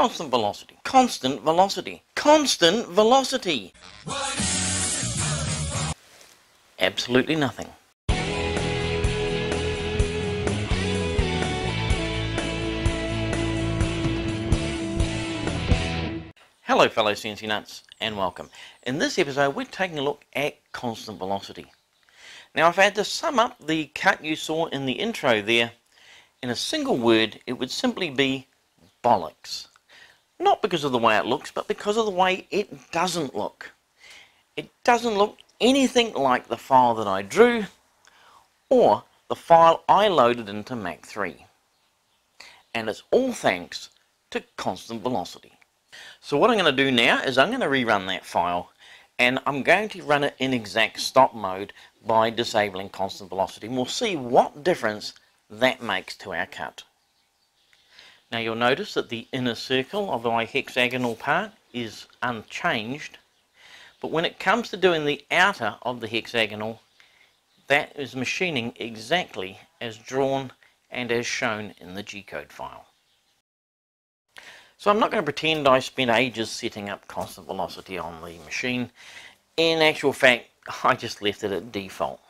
Constant velocity. Constant velocity. Constant velocity. Absolutely nothing. Hello fellow CNC Nuts and welcome. In this episode we're taking a look at constant velocity. Now if I had to sum up the cut you saw in the intro there in a single word, it would simply be bollocks. Not because of the way it looks, but because of the way it doesn't look. It doesn't look anything like the file that I drew or the file I loaded into Mach3. And it's all thanks to constant velocity. So what I'm going to do now is I'm going to rerun that file, and I'm going to run it in exact stop mode by disabling constant velocity, and we'll see what difference that makes to our cut. Now you'll notice that the inner circle of my hexagonal part is unchanged, but when it comes to doing the outer of the hexagonal, that is machining exactly as drawn and as shown in the G-code file. So I'm not going to pretend I spent ages setting up constant velocity on the machine. In actual fact, I just left it at default.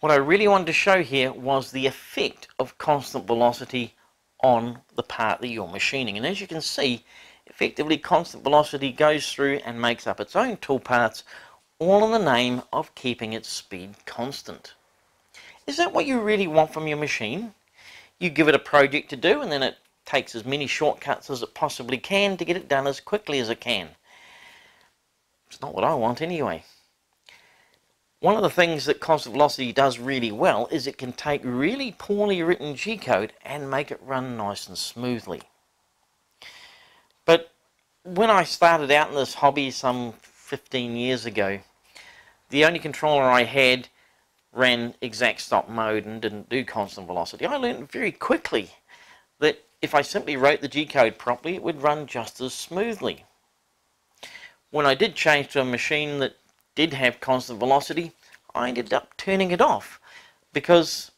What I really wanted to show here was the effect of constant velocity on the part that you're machining, and as you can see, effectively constant velocity goes through and makes up its own toolpaths, all in the name of keeping its speed constant. Is that what you really want from your machine? You give it a project to do and then it takes as many shortcuts as it possibly can to get it done as quickly as it can. It's not what I want anyway. One of the things that constant velocity does really well is it can take really poorly written G-code and make it run nice and smoothly. But when I started out in this hobby some 15 years ago, the only controller I had ran exact stop mode and didn't do constant velocity. I learned very quickly that if I simply wrote the G-code properly, it would run just as smoothly. When I did change to a machine that did have constant velocity, I ended up turning it off because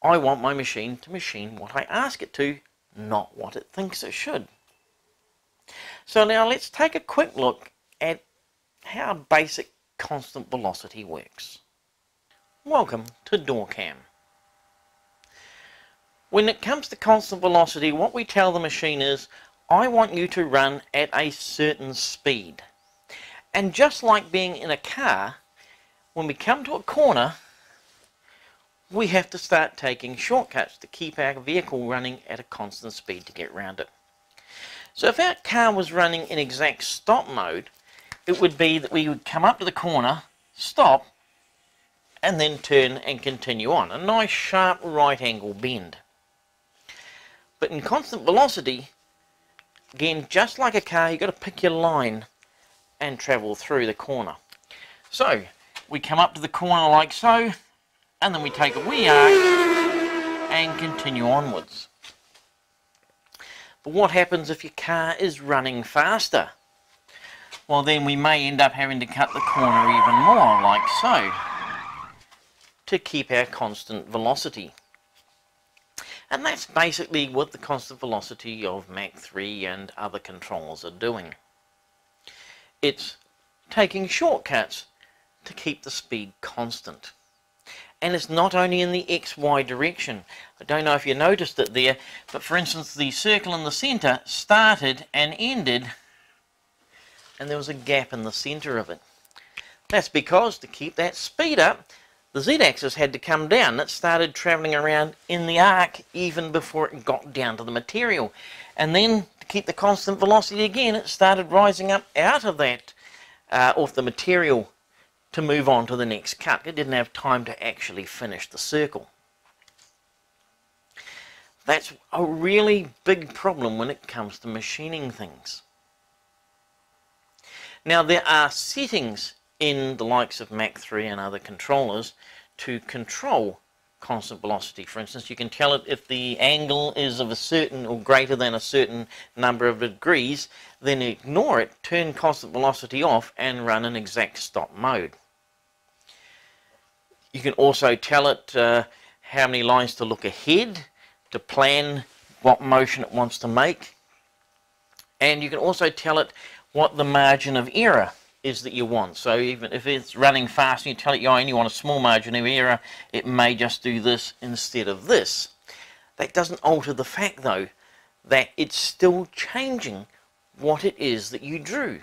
I want my machine to machine what I ask it to, not what it thinks it should. So now let's take a quick look at how basic constant velocity works. Welcome to DoorCam. When it comes to constant velocity, what we tell the machine is, I want you to run at a certain speed. And just like being in a car, when we come to a corner, we have to start taking shortcuts to keep our vehicle running at a constant speed to get round it. So if our car was running in exact stop mode, it would be that we would come up to the corner, stop, and then turn and continue on. A nice sharp right angle bend. But in constant velocity, again, just like a car, you've got to pick your line and travel through the corner. So we come up to the corner like so, and then we take a wee arc and continue onwards. But what happens if your car is running faster? Well, then we may end up having to cut the corner even more like so to keep our constant velocity. And that's basically what the constant velocity of Mach3 and other controllers are doing. It's taking shortcuts to keep the speed constant. And it's not only in the XY direction. I don't know if you noticed it there, but for instance the circle in the centre started and ended and there was a gap in the centre of it. That's because to keep that speed up, the z-axis had to come down. It started travelling around in the arc even before it got down to the material. And then to keep the constant velocity again, it started rising up out of that, off the material to move on to the next cut. It didn't have time to actually finish the circle. That's a really big problem when it comes to machining things. Now there are settings in the likes of Mach3 and other controllers to control constant velocity. For instance, you can tell it if the angle is of a certain or greater than a certain number of degrees, then ignore it, turn constant velocity off and run in exact stop mode. You can also tell it how many lines to look ahead, to plan what motion it wants to make, And you can also tell it what the margin of error is that you want. So even if it's running fast and you tell it you only want a small margin of error, it may just do this instead of this. That doesn't alter the fact though that it's still changing what it is that you drew.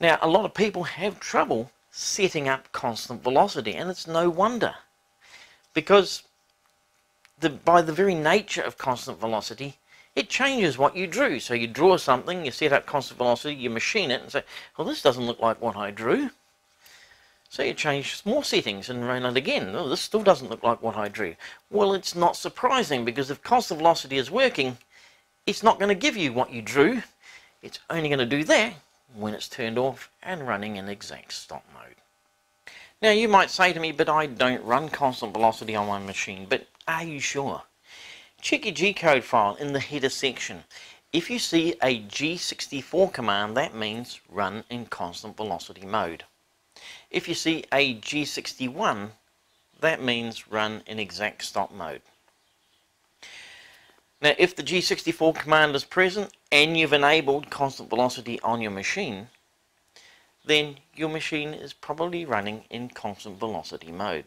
Now a lot of people have trouble setting up constant velocity, and it's no wonder, because by the very nature of constant velocity, it changes what you drew. So you draw something, you set up constant velocity, you machine it and say, well, this doesn't look like what I drew. So you change more settings and run it again. Oh, this still doesn't look like what I drew. Well, it's not surprising, because if constant velocity is working, it's not going to give you what you drew. It's only going to do that when it's turned off and running in exact stop mode. Now you might say to me, but I don't run constant velocity on my machine. But are you sure? Check your G-code file in the header section. If you see a G64 command, that means run in constant velocity mode. If you see a G61, that means run in exact stop mode. Now if the G64 command is present and you've enabled constant velocity on your machine, then your machine is probably running in constant velocity mode.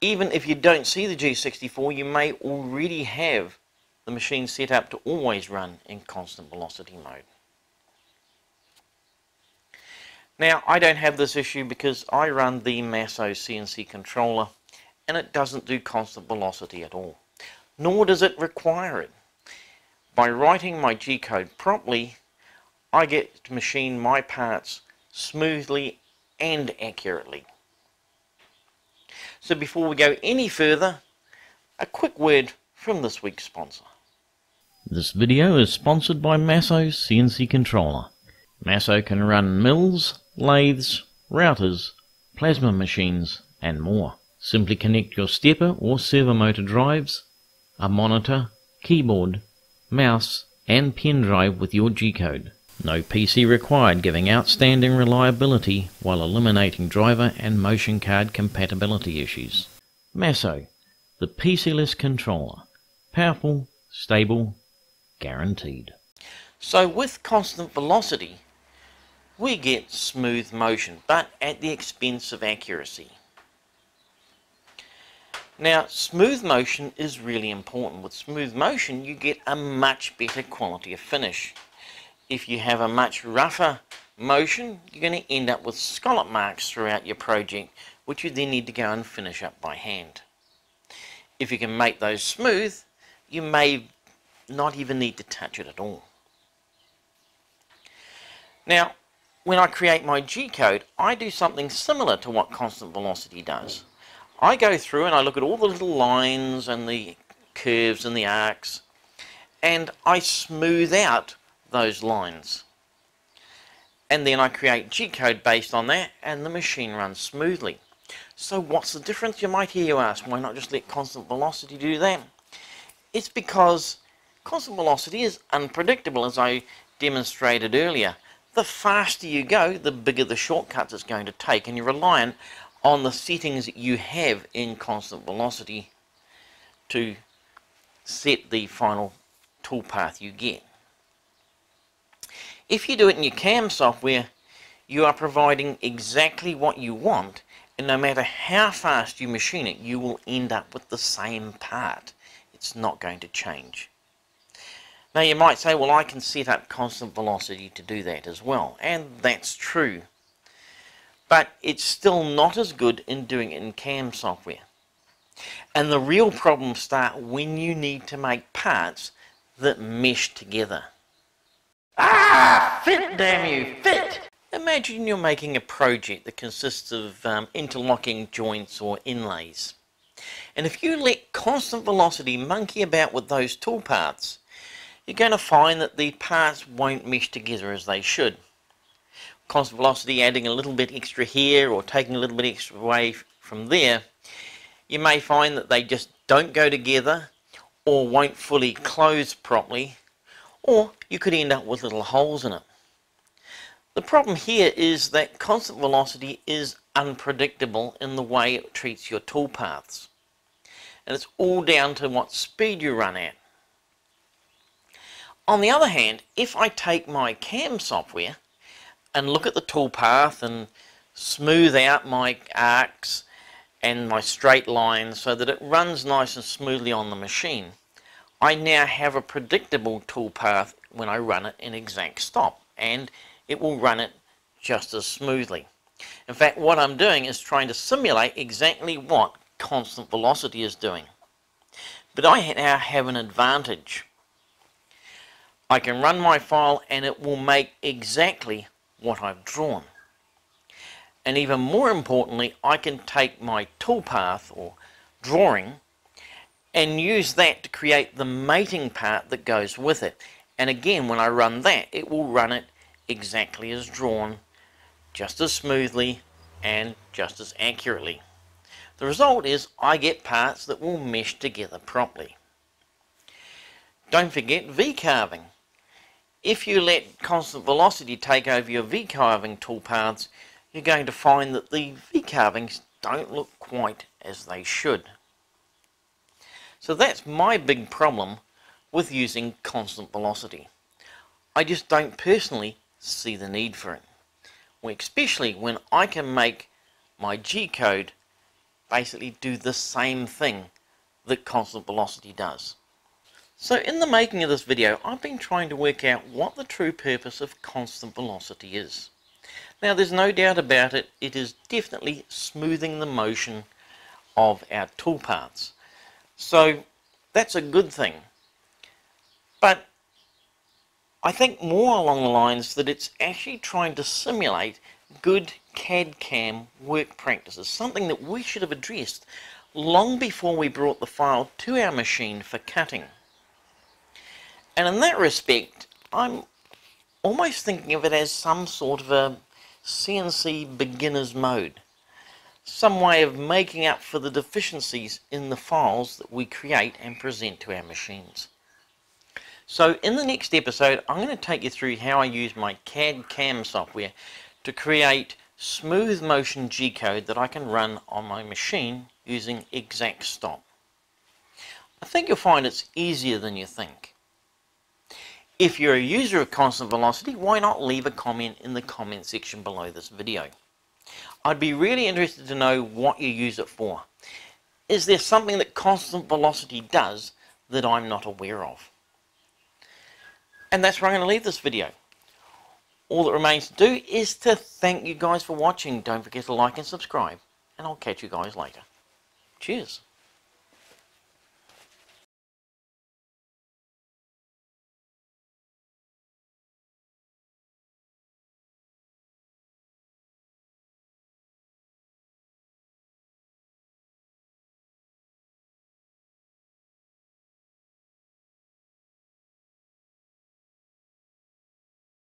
Even if you don't see the G64, you may already have the machine set up to always run in constant velocity mode. Now I don't have this issue because I run the Masso CNC controller and it doesn't do constant velocity at all. Nor does it require it. By writing my G-code properly, I get to machine my parts smoothly and accurately. So before we go any further, a quick word from this week's sponsor. This video is sponsored by Masso CNC Controller. Masso can run mills, lathes, routers, plasma machines and more. Simply connect your stepper or servo motor drives, a monitor, keyboard, mouse and pen drive with your G-code. No PC required, giving outstanding reliability while eliminating driver and motion card compatibility issues. Masso, the PC-less controller. Powerful, stable, guaranteed. So with constant velocity, we get smooth motion, but at the expense of accuracy. Now, smooth motion is really important. With smooth motion, you get a much better quality of finish. If you have a much rougher motion, you're going to end up with scallop marks throughout your project, which you then need to go and finish up by hand. If you can make those smooth, you may not even need to touch it at all. Now, when I create my G-code, I do something similar to what constant velocity does. I go through and I look at all the little lines and the curves and the arcs, and I smooth out those lines, and then I create G-code based on that, and the machine runs smoothly. So what's the difference, you might hear you ask? Why not just let constant velocity do that? It's because constant velocity is unpredictable, as I demonstrated earlier. The faster you go, the bigger the shortcuts it's going to take, and you're reliant on the settings that you have in constant velocity to set the final toolpath you get. If you do it in your CAM software, you are providing exactly what you want, and no matter how fast you machine it, you will end up with the same part. It's not going to change. Now you might say, well, I can set up constant velocity to do that as well, and that's true. But it's still not as good in doing it in CAM software. And the real problems start when you need to make parts that mesh together. Ah! Fit, damn you, fit! Imagine you're making a project that consists of interlocking joints or inlays. And if you let constant velocity monkey about with those toolpaths, you're going to find that the parts won't mesh together as they should. Constant velocity adding a little bit extra here or taking a little bit extra away from there, you may find that they just don't go together or won't fully close properly, or you could end up with little holes in it. The problem here is that constant velocity is unpredictable in the way it treats your toolpaths, and it's all down to what speed you run at. On the other hand, if I take my CAM software and look at the toolpath and smooth out my arcs and my straight lines so that it runs nice and smoothly on the machine, I now have a predictable toolpath when I run it in exact stop, and it will run it just as smoothly. In fact, what I'm doing is trying to simulate exactly what constant velocity is doing. But I now have an advantage. I can run my file and it will make exactly what I've drawn. And even more importantly, I can take my toolpath or drawing and use that to create the mating part that goes with it. And again, when I run that, it will run it exactly as drawn, just as smoothly and just as accurately. The result is I get parts that will mesh together properly. Don't forget V-carving. If you let constant velocity take over your V-carving toolpaths, you're going to find that the V-carvings don't look quite as they should. So that's my big problem with using constant velocity. I just don't personally see the need for it, especially when I can make my G-code basically do the same thing that constant velocity does. So in the making of this video, I've been trying to work out what the true purpose of constant velocity is. Now, there's no doubt about it, it is definitely smoothing the motion of our toolpaths. So that's a good thing. But I think more along the lines that it's actually trying to simulate good CAD-CAM work practices, something that we should have addressed long before we brought the file to our machine for cutting. And in that respect, I'm almost thinking of it as some sort of a CNC beginner's mode, some way of making up for the deficiencies in the files that we create and present to our machines. So in the next episode, I'm going to take you through how I use my CAD-CAM software to create smooth motion G-code that I can run on my machine using exact stop. I think you'll find it's easier than you think. If you're a user of constant velocity, why not leave a comment in the comment section below this video? I'd be really interested to know what you use it for. Is there something that constant velocity does that I'm not aware of? And that's where I'm going to leave this video. All that remains to do is to thank you guys for watching. Don't forget to like and subscribe, and I'll catch you guys later. Cheers.